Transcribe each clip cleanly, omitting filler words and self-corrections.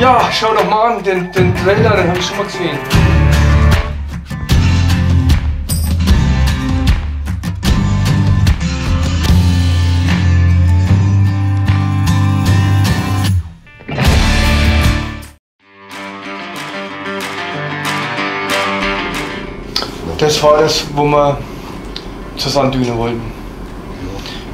Ja, schau doch mal an, den Trailer, den habe ich schon mal gesehen. Das war das, wo wir zur Sanddüne wollten.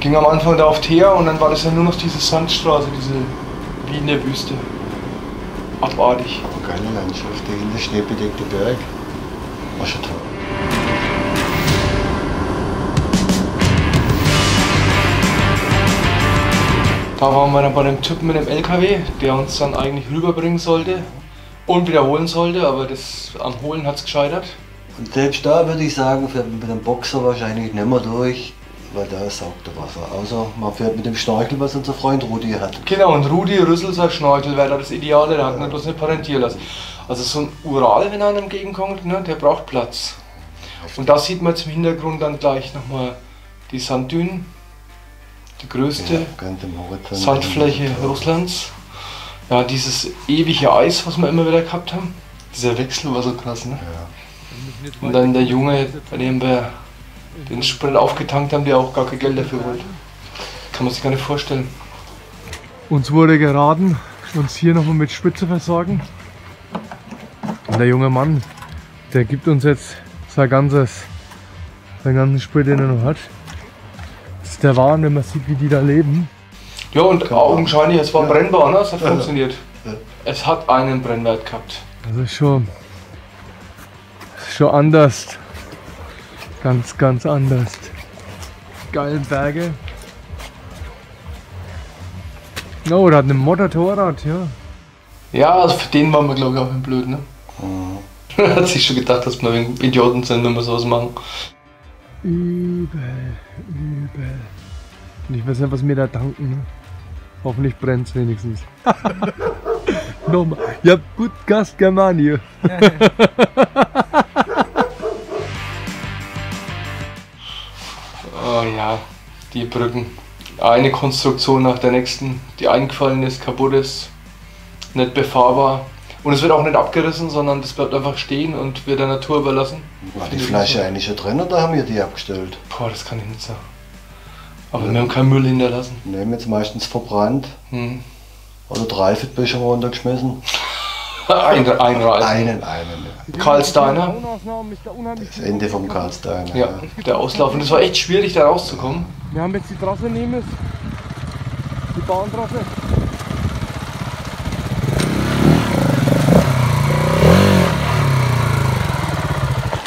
Ging am Anfang da auf Teer und dann war das ja nur noch diese Sandstraße, diese wie in der Wüste. Abartig. Aber keine Landschaft, der hinter schneebedeckte Berg. War schon toll. Da waren wir dann bei dem Typen mit dem LKW, der uns dann eigentlich rüberbringen sollte und wiederholen sollte, aber das am Holen hat es gescheitert. Und selbst da würde ich sagen, fährt man mit dem Boxer wahrscheinlich nicht mehr durch, weil da saugt der Wasser. Außer man fährt mit dem Schnorchel, was unser Freund Rudi hat. Genau, und Rudi Rüsselser Schnorchel wäre da das Ideale, der hat nicht bloß nicht parentierlassen. Also so ein Ural, wenn einem entgegenkommt, ne, der braucht Platz. Und da sieht man jetzt im Hintergrund dann gleich nochmal die Sanddünen, die größte ja, Sandfläche Russlands. Ja, dieses ewige Eis, was wir immer wieder gehabt haben. Dieser Wechsel war so krass, ne? Ja. Und dann der Junge, bei dem wir den Sprit aufgetankt haben, der auch gar kein Geld dafür wollte. Kann man sich gar nicht vorstellen. Uns wurde geraten, uns hier nochmal mit Sprit zu versorgen. Und der junge Mann, der gibt uns jetzt seinen ganzen Sprit, den er noch hat. Das ist der Wahn, wenn man sieht, wie die da leben. Ja, und augenscheinlich, es war brennbar, ne? Es hat funktioniert. Es hat einen Brennwert gehabt. Das ist schon... Schon anders, ganz, ganz anders. Geile Berge. Oh, der hat einen Motorrad, ja. Ja, also für den waren wir, glaube ich, auch nicht blöd, ne? Ja. Hat sich schon gedacht, dass wir wegen Idioten sind, wenn wir sowas machen. Übel, übel. Und ich weiß nicht, was mir da tanken. Ne? Hoffentlich brennt es wenigstens. Nochmal. Ihr habt gut Gast, Germanie. Oh ja, die Brücken. Eine Konstruktion nach der nächsten, die eingefallen ist, kaputt ist, nicht befahrbar. Und es wird auch nicht abgerissen, sondern das bleibt einfach stehen und wird der Natur überlassen. War die Flasche eigentlich schon drin oder haben wir die abgestellt? Boah, das kann ich nicht sagen. Aber ja, wir haben keinen Müll hinterlassen. Wir haben jetzt meistens verbrannt. Oder 3 Fettbecher runtergeschmissen. Einen. Ja. Karlsteiner. Das Ende vom Karlsteiner. Ja, der Auslauf. Und es war echt schwierig, da rauszukommen. Wir haben jetzt die Trasse nehmen müssen. Die Bahntrasse.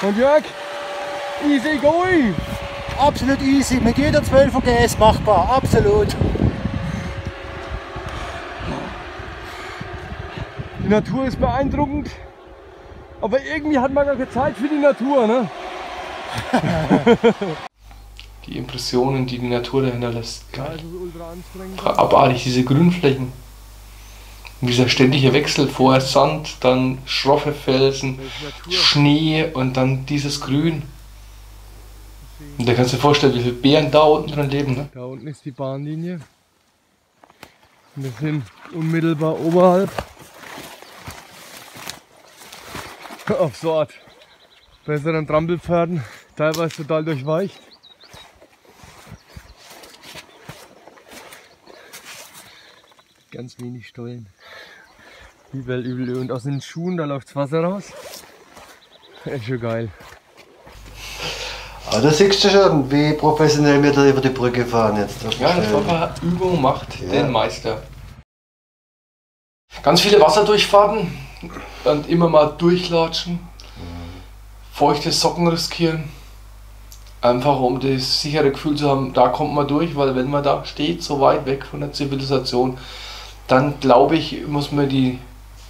Und Jörg, easy going. Absolut easy. Mit jeder 12er GS machbar. Absolut. Die Natur ist beeindruckend, aber irgendwie hat man gar keine Zeit für die Natur, ne? Die Impressionen, die die Natur dahinter lässt. Geil. Abartig, diese Grünflächen. Und dieser ständige Wechsel, vorher Sand, dann schroffe Felsen, Schnee und dann dieses Grün. Und da kannst du dir vorstellen, wie viele Bären da unten dran leben, ne? Da unten ist die Bahnlinie. Wir sind unmittelbar oberhalb. Auf so Art besseren Trampelpferden, teilweise total durchweicht. Ganz wenig Stollen. Übel, übel. Und aus den Schuhen, da läuft das Wasser raus. Echt schon geil. Aber da siehst du schon, wie professionell wir da über die Brücke fahren jetzt. Ja, eine Körper Übung macht den Meister. Ganz viele Wasserdurchfahrten. Und immer mal durchlatschen, feuchte Socken riskieren, einfach um das sichere Gefühl zu haben, da kommt man durch, weil wenn man da steht, so weit weg von der Zivilisation, dann glaube ich, muss man die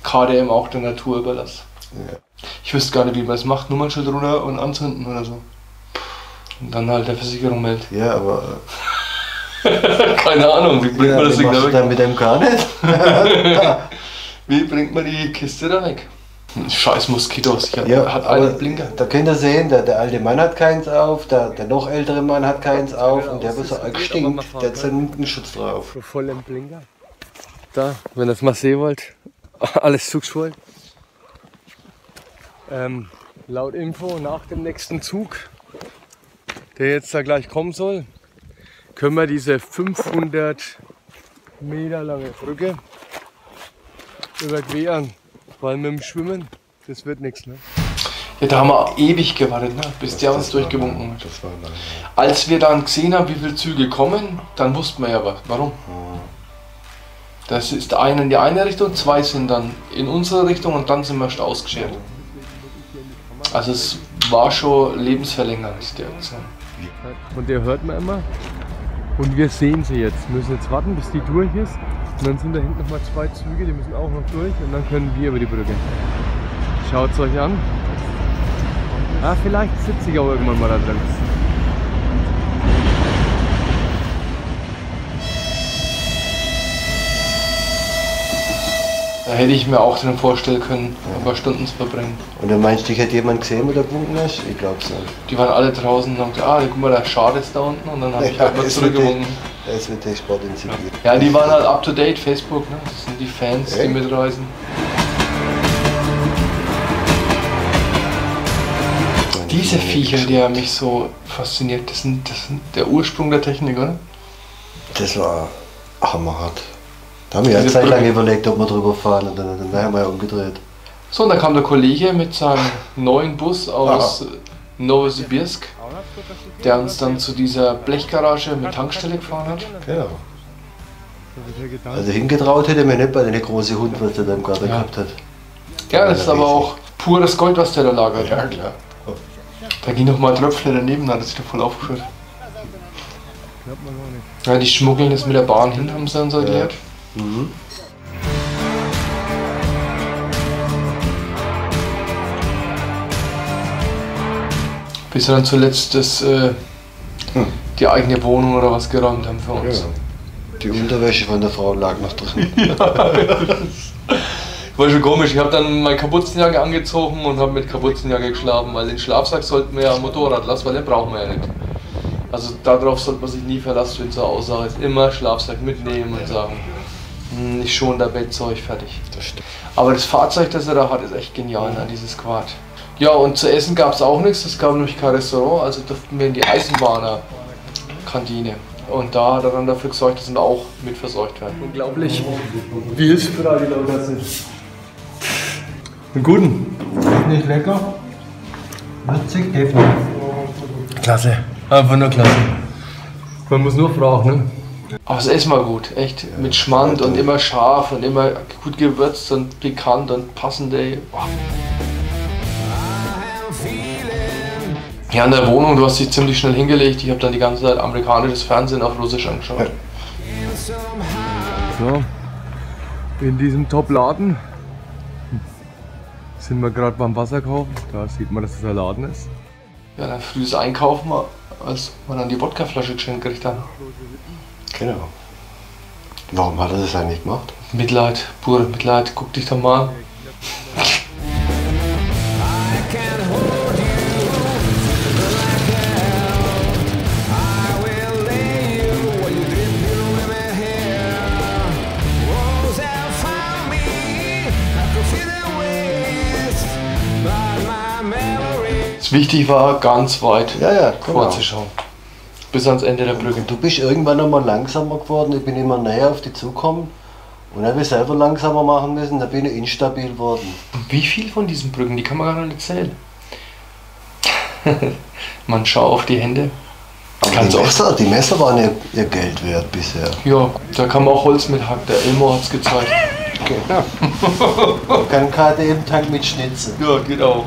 KDM auch der Natur überlassen. Ja. Ich wüsste gar nicht, wie man es macht, Nummernschild runter und anzünden oder so. Und dann halt der Versicherung melden. Ja, aber... Keine Ahnung, wie bringt man das Ding da weg? Dann mit MK nicht? Wie bringt man die Kiste da weg? Scheiß Moskitos, hat einen Blinker. Da könnt ihr sehen, der alte Mann hat keins auf, der noch ältere Mann hat keins auf und der wird so gestinkt, der hat seinen Mückenschutz drauf. Voll im Blinker. Da, wenn ihr das mal sehen wollt, alles zugeschwollen. Laut Info nach dem nächsten Zug, der jetzt da gleich kommen soll, können wir diese 500 Meter lange Brücke überqueren, weil mit dem Schwimmen, das wird nichts. Ne? Ja, da haben wir ewig gewartet, ne? Bis der uns durchgewunken hat. Als wir dann gesehen haben, wie viele Züge kommen, dann wussten wir ja aber, warum. Das ist einer in die eine Richtung, zwei sind dann in unsere Richtung und dann sind wir schon ausgeschert. Also es war schon lebensverlängernd, der Aktion. Und der hört man immer. Und wir sehen sie jetzt. Müssen jetzt warten, bis die durch ist. Und dann sind da hinten nochmal zwei Züge, die müssen auch noch durch. Und dann können wir über die Brücke. Schaut es euch an. Ah, vielleicht sitze ich auch irgendwann mal da drin. Da hätte ich mir auch drin vorstellen können, ein paar Stunden zu verbringen. Und dann meinst du, dich hätte jemand gesehen, wo der Bunken ist? Ich glaub's nicht. Die waren alle draußen und haben gesagt, ah, guck mal, der schadet da unten. Und dann habe ich halt mal zurückgewunken. Das ist mit dem Sport inszeniert. Ja, die waren halt up to date, Facebook, ne? Das sind die Fans, die mitreisen. Diese Viecher, die haben mich so fasziniert, das sind der Ursprung der Technik, oder? Das war hammerhart. Da haben wir ja Zeit lang überlegt, ob wir drüber fahren, und dann haben wir ja umgedreht. So, und dann kam der Kollege mit seinem neuen Bus aus Novosibirsk, der uns dann zu dieser Blechgarage mit Tankstelle gefahren hat. Genau. Also hingetraut hätte man nicht bei den großen Hund, was der da im Garten gehabt hat. Ja, das ist aber auch pures Gold, was der da lagert. Ja, klar. Da ging noch mal ein Tröpfchen daneben, da hat er sich da voll aufgeführt. Ja, die schmuggeln das mit der Bahn hin, haben sie uns erklärt. Mhm. Bis dann zuletzt das, die eigene Wohnung oder was geräumt haben für uns. Ja. Die Unterwäsche von der Frau lag noch drin. War schon komisch. Ich habe dann meine Kapuzenjacke angezogen und habe mit Kapuzenjacke geschlafen, weil den Schlafsack sollten wir ja am Motorrad lassen, weil den brauchen wir ja nicht. Also darauf sollte man sich nie verlassen, wenn so eine Aussage ist. Immer Schlafsack mitnehmen und sagen, ich schon der Bettzeug fertig. Das stimmt. Aber das Fahrzeug, das er da hat, ist echt genial, ne? Dieses Quad. Ja, und zu essen gab es auch nichts, es gab nämlich kein Restaurant, also durften wir in die Eisenbahner-Kantine. Und da hat er dann dafür gesorgt, dass wir auch mit versorgt werden. Unglaublich, wie hilfsbereit die Leute sind. Einen guten. Nicht lecker. Würzig, deftig. Klasse. Einfach nur klasse. Man muss nur fragen, ne? Aber das Essen war gut, echt. Ja, mit Schmand und immer scharf und immer gut gewürzt und pikant und passend, ey. Wow. Ja, in der Wohnung, du hast dich ziemlich schnell hingelegt. Ich habe dann die ganze Zeit amerikanisches Fernsehen auf Russisch angeschaut. Ja. So, in diesem Top-Laden sind wir gerade beim Wasser kaufen. Da sieht man, dass es ein Laden ist. Ja, dann frühes Einkaufen, als man dann die Wodkaflasche geschenkt kriegt dann. Genau. Warum hat er das eigentlich gemacht? Mitleid, pure Mitleid, guck dich doch mal an. Wichtig war, ganz weit vorzuschauen, bis ans Ende der Brücke. Du bist irgendwann nochmal langsamer geworden, ich bin immer näher auf dich zugekommen und dann habe ich selber langsamer machen müssen, dann bin ich instabil geworden. Und wie viel von diesen Brücken, die kann man gar nicht zählen. Man schaut auf die Hände. Aber die Messer waren ihr Geld wert bisher. Ja, da kann man auch Holz mit hacken, der Elmo hat es gezeigt. Okay. Ja. Man kann KDM-Tank mit Schnitzen. Ja, geht auch.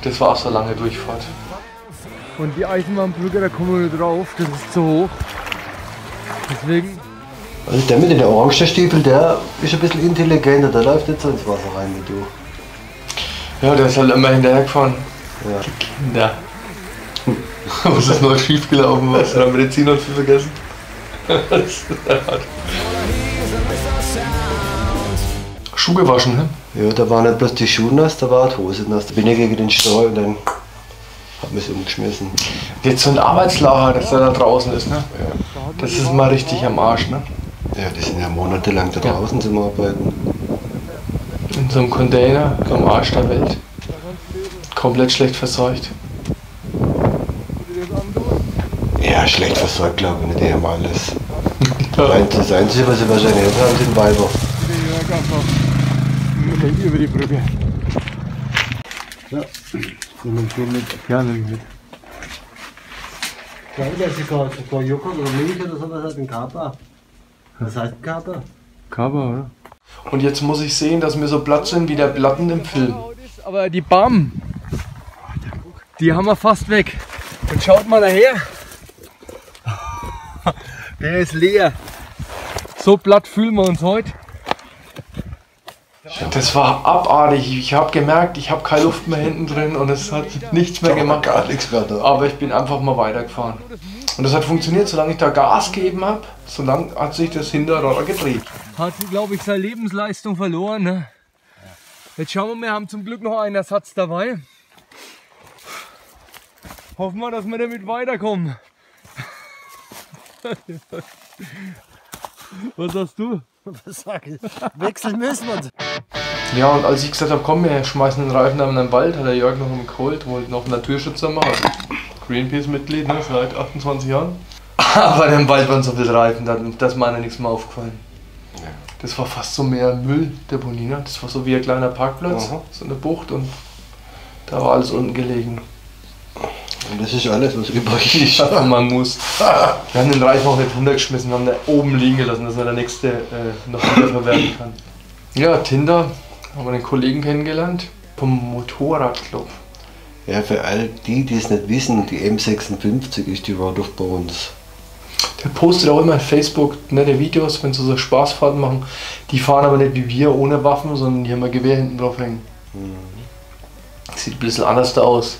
Das war auch so lange Durchfahrt. Und die Eisenbahnbrücke, da kommen wir nur drauf, das ist zu hoch. Deswegen. Also der mit den orangen Stiefeln, der ist ein bisschen intelligenter, der läuft nicht so ins Wasser rein wie du. Ja, der ist halt immer hinterhergefahren. Ja. Die Kinder. Was ist noch schief gelaufen, was du da Medizin und viel vergessen? Schuh gewaschen, ne? Ja, da waren nicht bloß die Schuhe nass, da war die Hose nass. Da bin ich gegen den Stau und dann Hab mich umgeschmissen. Jetzt so ein Arbeitslager, das da draußen ist, ne? Ja. Das ist mal richtig am Arsch, ne? Ja, die sind ja monatelang da draußen zum Arbeiten. In so einem Container, am Arsch der Welt. Komplett schlecht versorgt. Ja, schlecht versorgt, glaube ich, nicht. Die haben alles. Das Einzige, was sie wahrscheinlich haben, sind Weiber. Über die Brücke. Ja, nehmen wir mit. Ja, nehmen wir mit. Ja, das ist kein Joghurt oder Milch oder sowas, das ist ein Kaba. Was heißt Kaba? Kaba, oder? Und jetzt muss ich sehen, dass wir so platt sind wie der Platten im Film. Aber die BAM, die haben wir fast weg. Und schaut mal daher. Der ist leer. So platt fühlen wir uns heute. Das war abartig. Ich habe gemerkt, ich habe keine Luft mehr hinten drin und es hat nichts mehr gemacht. Gar nichts mehr da. Aber ich bin einfach mal weitergefahren. Und das hat funktioniert, solange ich da Gas gegeben habe, solange hat sich das Hinterrad gedreht. Hat, glaube ich, seine Lebensleistung verloren. Ne? Jetzt schauen wir mal, wir haben zum Glück noch einen Ersatz dabei. Hoffen wir, dass wir damit weiterkommen. Was sagst du? Was sag ich? Wechseln müssen wir uns. Ja, und als ich gesagt habe, komm, wir schmeißen den Reifen an den Wald, hat der Jörg noch einen geholt, wollte noch einen Naturschützer machen. Greenpeace-Mitglied, ne, seit 28 Jahren. Aber im Wald waren so viele Reifen, das ist mir nichts mehr aufgefallen. Ja. Das war fast so mehr Mülldeponie, ne? Das war so wie ein kleiner Parkplatz, aha, so eine Bucht und da war alles unten gelegen. Und das ist alles, was übrig ist. Man muss. Wir haben den Reifen auch nicht runtergeschmissen, wir haben den oben liegen gelassen, dass man der nächste noch wieder verwerten kann. Ja, Tinder, haben wir den Kollegen kennengelernt vom Motorradclub. Ja, für all die, die es nicht wissen, die M56 ist die Road of Bones. Der postet auch immer auf Facebook nette Videos, wenn sie so Spaßfahrten machen. Die fahren aber nicht wie wir ohne Waffen, sondern die haben ein Gewehr hinten drauf hängen. Mhm. Sieht ein bisschen anders da aus.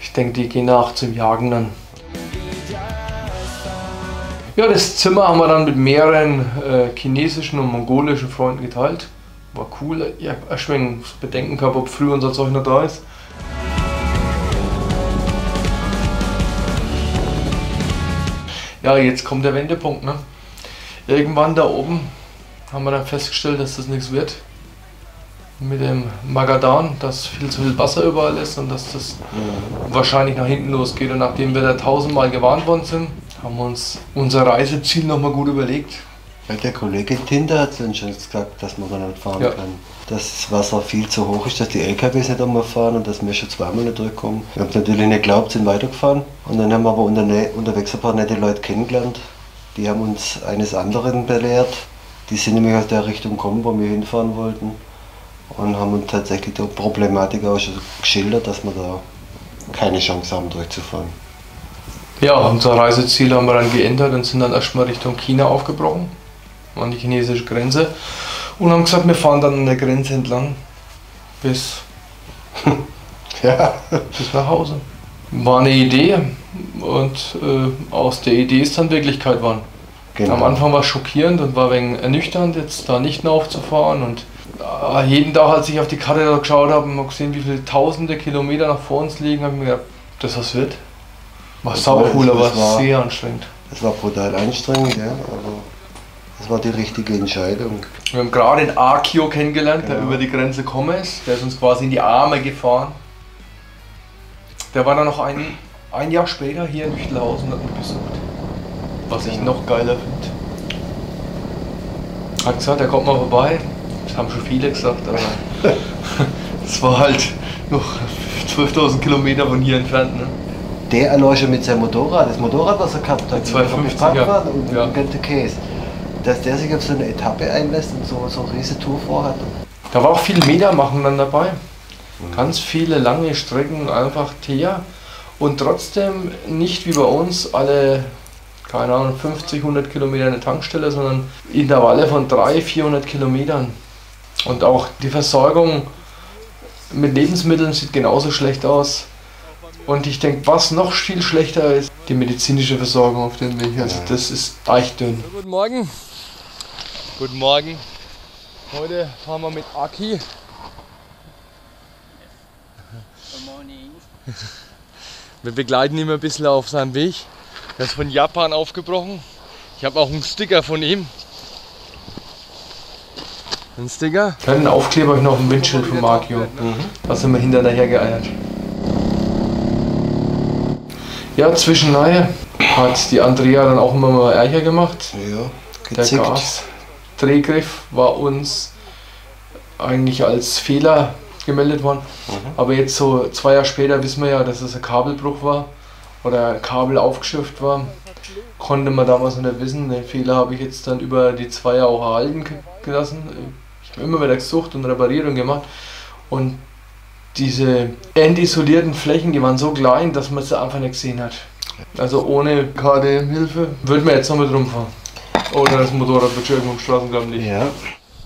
Ich denke, die gehen nach zum Jagen dann. Ja, das Zimmer haben wir dann mit mehreren chinesischen und mongolischen Freunden geteilt. War cool, ja, erschwingen, bedenken gehabt, ob früh unser Zeug noch da ist. Ja, jetzt kommt der Wendepunkt, ne? Irgendwann da oben haben wir dann festgestellt, dass das nichts wird. Mit dem Magadan, dass viel zu viel Wasser überall ist und dass das wahrscheinlich nach hinten losgeht. Und nachdem wir da 1000-mal gewarnt worden sind, haben wir uns unser Reiseziel nochmal gut überlegt. Ja, der Kollege Tinder hat uns schon gesagt, dass man da nicht fahren kann. Dass das Wasser viel zu hoch ist, dass die LKWs nicht einmal fahren und dass wir schon zweimal nicht durchkommen. Wir haben es natürlich nicht geglaubt, sind weitergefahren. Und dann haben wir aber unterwegs ein paar nette Leute kennengelernt. Die haben uns eines anderen belehrt. Die sind nämlich aus der Richtung gekommen, wo wir hinfahren wollten. Und haben uns tatsächlich die Problematik auch schon geschildert, dass wir da keine Chance haben durchzufahren. Ja, unser Reiseziel haben wir dann geändert und sind dann erstmal Richtung China aufgebrochen, an die chinesische Grenze. Und haben gesagt, wir fahren dann an der Grenze entlang bis, ja, bis nach Hause. War eine Idee und aus der Idee ist dann Wirklichkeit geworden. Genau. Am Anfang war es schockierend und war wegen ernüchternd, jetzt da nicht mehr aufzufahren. Und jeden Tag, als ich auf die Karte geschaut habe und gesehen, wie viele tausende Kilometer nach vor uns liegen, habe ich mir gedacht, das was wird. War sau cool, aber sehr anstrengend. Das war brutal anstrengend, ja, aber das war die richtige Entscheidung. Wir haben gerade den Akio kennengelernt, der über die Grenze gekommen ist. Der ist uns quasi in die Arme gefahren. Der war dann noch ein Jahr später hier in Üchtelhausen und hat mich besucht. Was ich noch geiler finde. Hat gesagt, der kommt mal vorbei. Das haben schon viele gesagt, aber es war halt noch 12.000 Kilometer von hier entfernt. Ne? Der allein schon mit seinem Motorrad, das Motorrad, was er gehabt hat, 250 und den ganzen Käse, dass der sich auf so eine Etappe einlässt und so eine riesige Tour vorhat. Da war auch viel Metermachen dann dabei. Mhm. Ganz viele lange Strecken, einfach Teer und trotzdem nicht wie bei uns alle, keine Ahnung, 50, 100 Kilometer eine Tankstelle, sondern Intervalle von 300, 400 Kilometern. Und auch die Versorgung mit Lebensmitteln sieht genauso schlecht aus. Und ich denke, was noch viel schlechter ist, die medizinische Versorgung auf dem Weg. Also das ist echt dünn. Ja, guten Morgen. Guten Morgen. Heute fahren wir mit Aki. Good morning. Wir begleiten ihn ein bisschen auf seinem Weg. Er ist von Japan aufgebrochen. Ich habe auch einen Sticker von ihm. Ein Sticker? Kleinen Aufkleber noch im Windschild von Mario. Da sind wir hinterher geeiert. Ja, zwischenleihe hat die Andrea dann auch immer mal Ärger gemacht. Ja, gezickt. Der Gasdrehgriff war uns eigentlich als Fehler gemeldet worden. Aber jetzt so 2 Jahre später wissen wir ja, dass es ein Kabelbruch war oder ein Kabel aufgeschürft war. Konnte man damals nicht wissen. Den Fehler habe ich jetzt dann über die 2 Jahre auch erhalten gelassen. Ich habe immer wieder gesucht und Reparierung gemacht. Und diese endisolierten Flächen, die waren so klein, dass man sie einfach nicht gesehen hat. Also ohne KDM-Hilfe würden wir jetzt noch mit rumfahren. Oder das Motorrad wird schon irgendwo im Straßengraben liegen. Ja.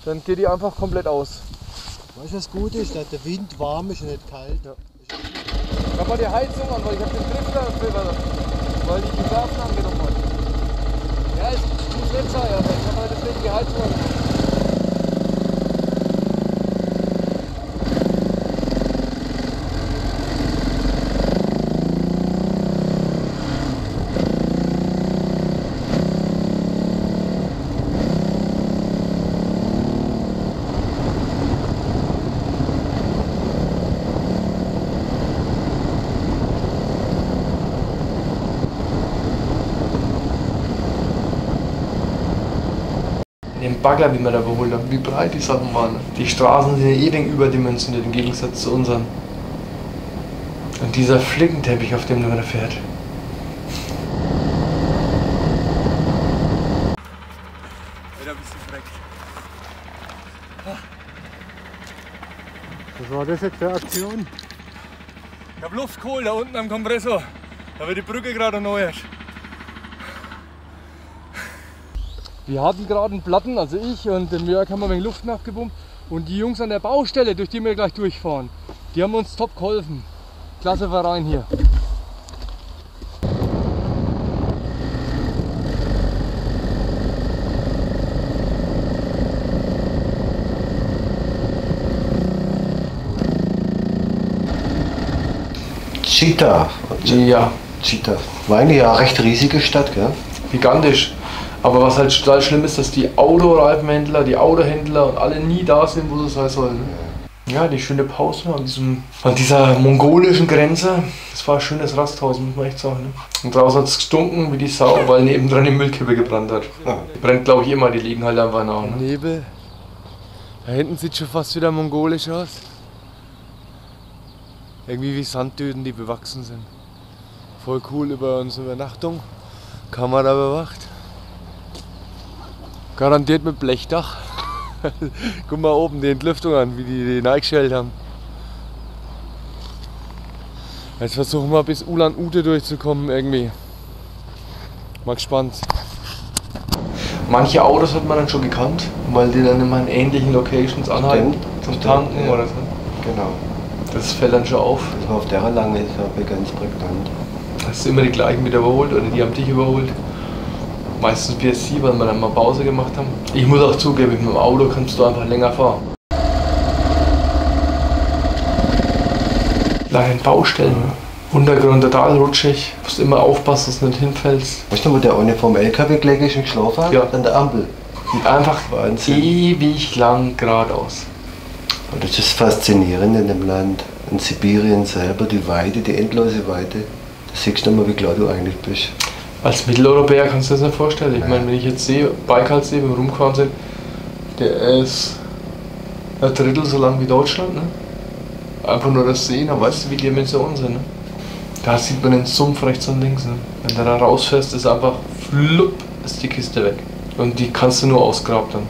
Dann geht die einfach komplett aus. Weißt du, was gut ist? Dass der Wind warm ist und nicht kalt. Ja. Ich habe mal die Heizung an, weil ich habe den Drifter filtert, weil ich die Sachen angenommen habe. Ja, es muss nicht sein, aber ich habe halt deswegen die Heizung angenommen. Bagger, wie wir da überholt haben, wie breit die Sachen waren. Die Straßen sind ja eh überdimensioniert im Gegensatz zu unseren. Und dieser Flickenteppich, auf dem man da fährt. Wieder ein bisschen freck. Was war das jetzt für eine Aktion? Ich hab Luft geholt da unten am Kompressor, da wird die Brücke gerade erneuert. Wir hatten gerade einen Platten, also ich und den Jörg haben wir wegen Luft nachgepumpt. Und die Jungs an der Baustelle, durch die wir gleich durchfahren, die haben uns top geholfen. Klasse Verein hier. Chittagong. War eigentlich eine recht riesige Stadt, gell? Gigantisch. Aber was halt total schlimm ist, dass die Autoreifenhändler, die Autohändler und alle nie da sind, wo sie sein sollen. Ja, die schöne Pause an dieser mongolischen Grenze. Das war ein schönes Rasthaus, muss man echt sagen. Ne? Und draußen hat es gestunken wie die Sau, weil nebendran die Müllkippe gebrannt hat. Die brennt, glaube ich, immer, die liegen halt einfach nach. Ne? Nebel. Da hinten sieht schon fast wieder mongolisch aus. Irgendwie wie Sanddünen, die bewachsen sind. Voll cool über unsere Übernachtung. Kamera bewacht. Garantiert mit Blechdach. Guck mal oben die Entlüftung an, wie die reingestellt haben. Jetzt versuchen wir bis Ulan Ute durchzukommen irgendwie. Mal gespannt. Manche Autos hat man dann schon gekannt, weil die dann immer an ähnlichen Locations anhalten zum Tanken oder so. Genau. Das fällt dann schon auf. Das war auf der lange, das war ganz prägnant. Hast du immer die gleichen wieder überholt oder die haben dich überholt? Meistens PSC, weil wir dann mal Pause gemacht haben. Ich muss auch zugeben, mit dem Auto kannst du einfach länger fahren. Lange Baustellen. Untergrund total rutschig. Du musst immer aufpassen, dass du nicht hinfällst. Weißt du, wo der ohne vom LKW gleich ist und geschlafen hat? Ja. An der Ampel. Und einfach Wahnsinn. Ewig lang geradeaus. Und das ist faszinierend in dem Land. In Sibirien selber, die Weite, die endlose Weite. Da siehst du mal, wie klar du eigentlich bist. Als Mitteleuropäer kannst du das nicht vorstellen. Ich meine, wenn ich jetzt sehe, Baikal sehe, wenn wir rumgefahren sind, der ist ein Drittel so lang wie Deutschland. Ne? Einfach nur das Sehen, dann weißt du, wie die Dimensionen sind. Ne? Da sieht man den Sumpf rechts und links. Ne? Wenn du da rausfährst, ist einfach flupp, ist die Kiste weg. Und die kannst du nur ausgraben dann.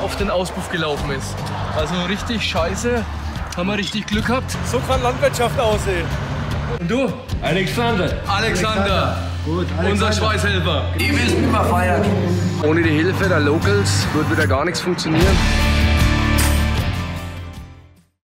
Auf den Auspuff gelaufen ist. Also richtig scheiße, haben wir richtig Glück gehabt. So kann Landwirtschaft aussehen. Und du? Alexander. Gut, Alexander. Unser Schweißhelfer. Die wissen, wie man feiert. Ohne die Hilfe der Locals würde wieder gar nichts funktionieren.